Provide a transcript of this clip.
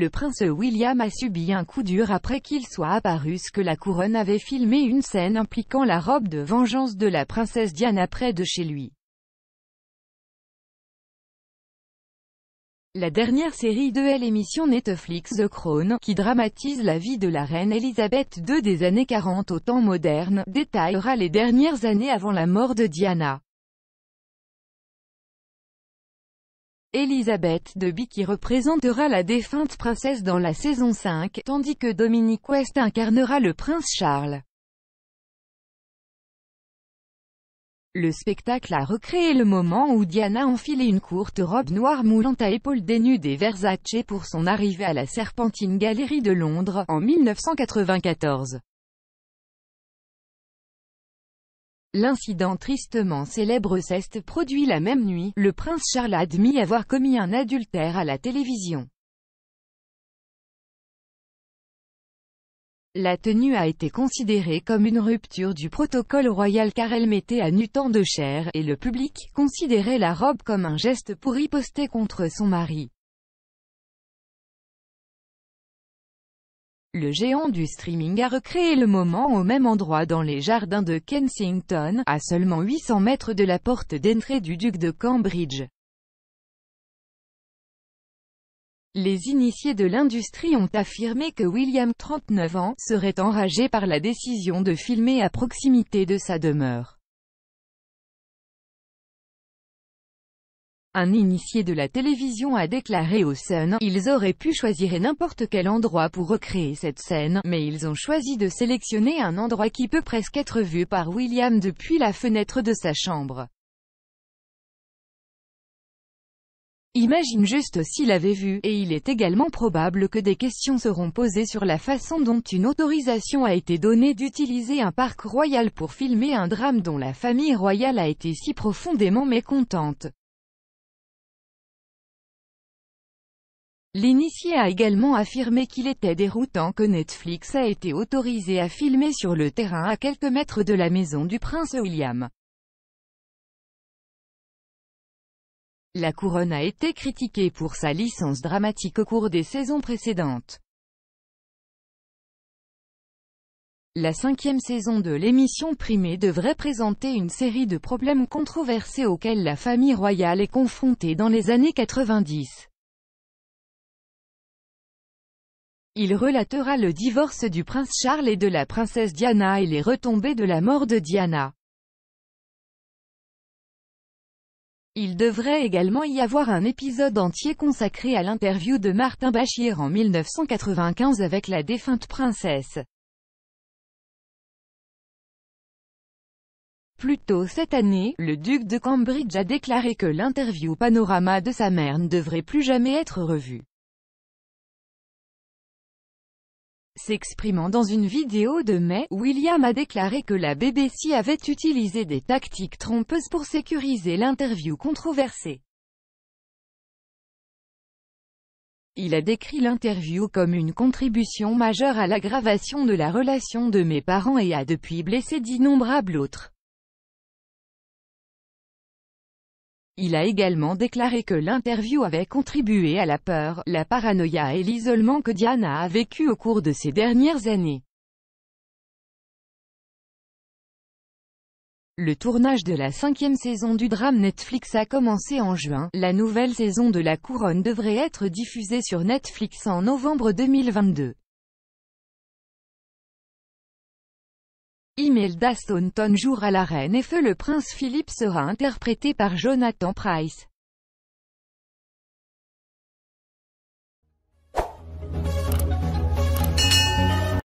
Le prince William a subi un coup dur après qu'il soit apparu que la couronne avait filmé une scène impliquant la robe de vengeance de la princesse Diana près de chez lui. La dernière série de l'émission Netflix The Crown, qui dramatise la vie de la reine Elizabeth II des années 40 au temps moderne, détaillera les dernières années avant la mort de Diana. Elizabeth Debicki représentera la défunte princesse dans la saison 5, tandis que Dominic West incarnera le prince Charles. Le spectacle a recréé le moment où Diana enfilait une courte robe noire moulant à épaules dénudées Versace pour son arrivée à la Serpentine Gallery de Londres, en 1994. L'incident tristement célèbre s'est produit la même nuit, le prince Charles a admis avoir commis un adultère à la télévision. La tenue a été considérée comme une rupture du protocole royal car elle mettait à nu tant de chair, et le public considérait la robe comme un geste pour riposter contre son mari. Le géant du streaming a recréé le moment au même endroit dans les jardins de Kensington, à seulement 800 mètres de la porte d'entrée du duc de Cambridge. Les initiés de l'industrie ont affirmé que William, 39 ans, serait enragé par la décision de filmer à proximité de sa demeure. Un initié de la télévision a déclaré au Sun, « Ils auraient pu choisir n'importe quel endroit pour recréer cette scène, mais ils ont choisi de sélectionner un endroit qui peut presque être vu par William depuis la fenêtre de sa chambre. » Imagine juste s'il avait vu, et il est également probable que des questions seront posées sur la façon dont une autorisation a été donnée d'utiliser un parc royal pour filmer un drame dont la famille royale a été si profondément mécontente. L'initié a également affirmé qu'il était déroutant que Netflix a été autorisé à filmer sur le terrain à quelques mètres de la maison du prince William. La couronne a été critiquée pour sa licence dramatique au cours des saisons précédentes. La cinquième saison de l'émission primée devrait présenter une série de problèmes controversés auxquels la famille royale est confrontée dans les années 90. Il relatera le divorce du prince Charles et de la princesse Diana et les retombées de la mort de Diana. Il devrait également y avoir un épisode entier consacré à l'interview de Martin Bashir en 1995 avec la défunte princesse. Plus tôt cette année, le duc de Cambridge a déclaré que l'interview Panorama de sa mère ne devrait plus jamais être revue. S'exprimant dans une vidéo de mai, William a déclaré que la BBC avait utilisé des tactiques trompeuses pour sécuriser l'interview controversée. Il a décrit l'interview comme une contribution majeure à l'aggravation de la relation de mes parents et a depuis blessé d'innombrables autres. Il a également déclaré que l'interview avait contribué à la peur, la paranoïa et l'isolement que Diana a vécu au cours de ces dernières années. Le tournage de la cinquième saison du drame Netflix a commencé en juin. La nouvelle saison de La Couronne devrait être diffusée sur Netflix en novembre 2022. Imelda Staunton jouera la reine et le prince Philippe sera interprété par Jonathan Pryce.